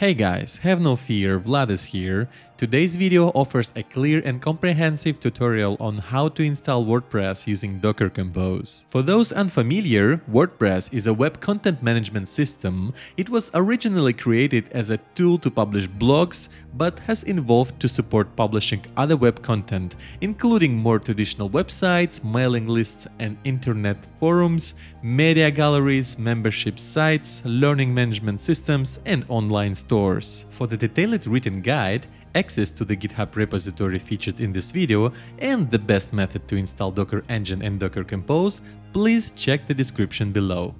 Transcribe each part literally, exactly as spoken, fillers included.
Hey guys, have no fear, Vlad is here. Today's video offers a clear and comprehensive tutorial on how to install WordPress using Docker Compose. For those unfamiliar, WordPress is a web content management system. It was originally created as a tool to publish blogs, but has evolved to support publishing other web content, including more traditional websites, mailing lists and internet forums, media galleries, membership sites, learning management systems and online stores. Stores. For the detailed written guide, access to the GitHub repository featured in this video, and the best method to install Docker Engine and Docker Compose, please check the description below.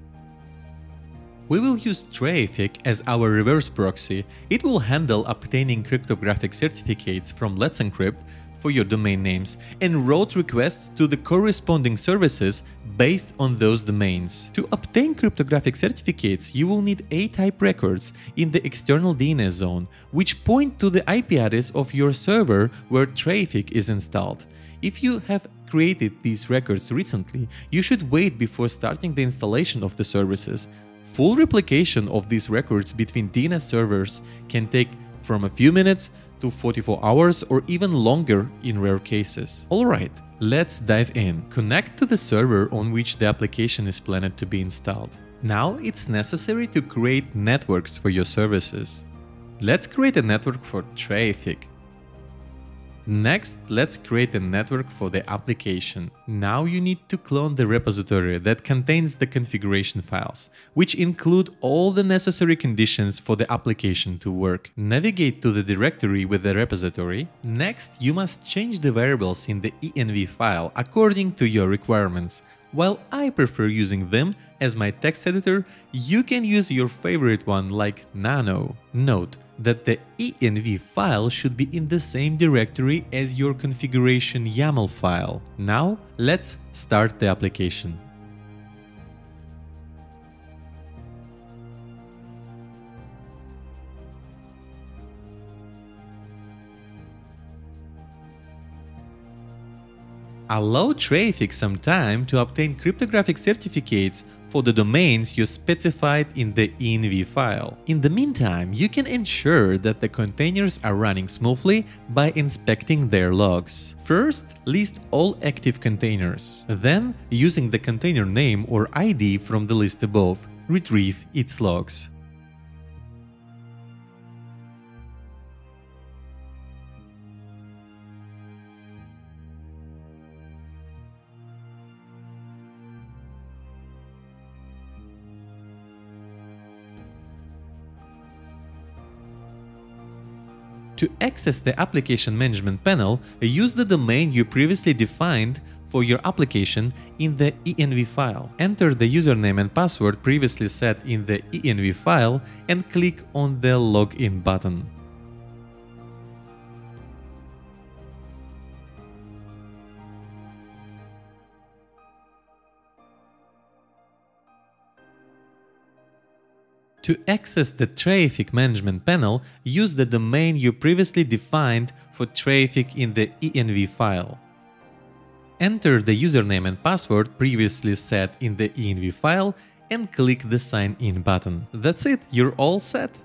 We will use Traefik as our reverse proxy. It will handle obtaining cryptographic certificates from Let's Encrypt for your domain names and route requests to the corresponding services based on those domains. To obtain cryptographic certificates, you will need A type records in the external D N S zone, which point to the I P address of your server where Traefik is installed. If you have created these records recently, you should wait before starting the installation of the services. Full replication of these records between D N S servers can take from a few minutes to forty-four hours or even longer in rare cases. Alright, let's dive in. Connect to the server on which the application is planned to be installed. Now it's necessary to create networks for your services. Let's create a network for Traefik. Next, let's create a network for the application. Now you need to clone the repository that contains the configuration files, which include all the necessary conditions for the application to work. Navigate to the directory with the repository. Next, you must change the variables in the E N V file according to your requirements. While I prefer using Vim as my text editor, you can use your favorite one like Nano. Note that the E N V file should be in the same directory as your configuration YAML file. Now let's start the application. Allow Traefik some time to obtain cryptographic certificates for the domains you specified in the E N V file. In the meantime, you can ensure that the containers are running smoothly by inspecting their logs. First, list all active containers. Then, using the container name or I D from the list above, retrieve its logs. To access the application management panel, use the domain you previously defined for your application in the E N V file. Enter the username and password previously set in the E N V file and click on the login button. To access the Traefik management panel, use the domain you previously defined for Traefik in the E N V file. Enter the username and password previously set in the E N V file and click the Sign In button. That's it, you're all set!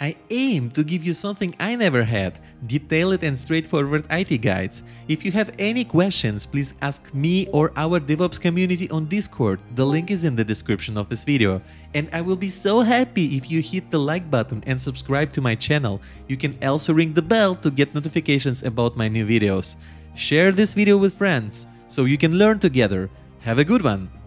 I aim to give you something I never had, detailed and straightforward I T guides. If you have any questions, please ask me or our DevOps community on Discord, the link is in the description of this video. And I will be so happy if you hit the like button and subscribe to my channel. You can also ring the bell to get notifications about my new videos. Share this video with friends, so you can learn together. Have a good one!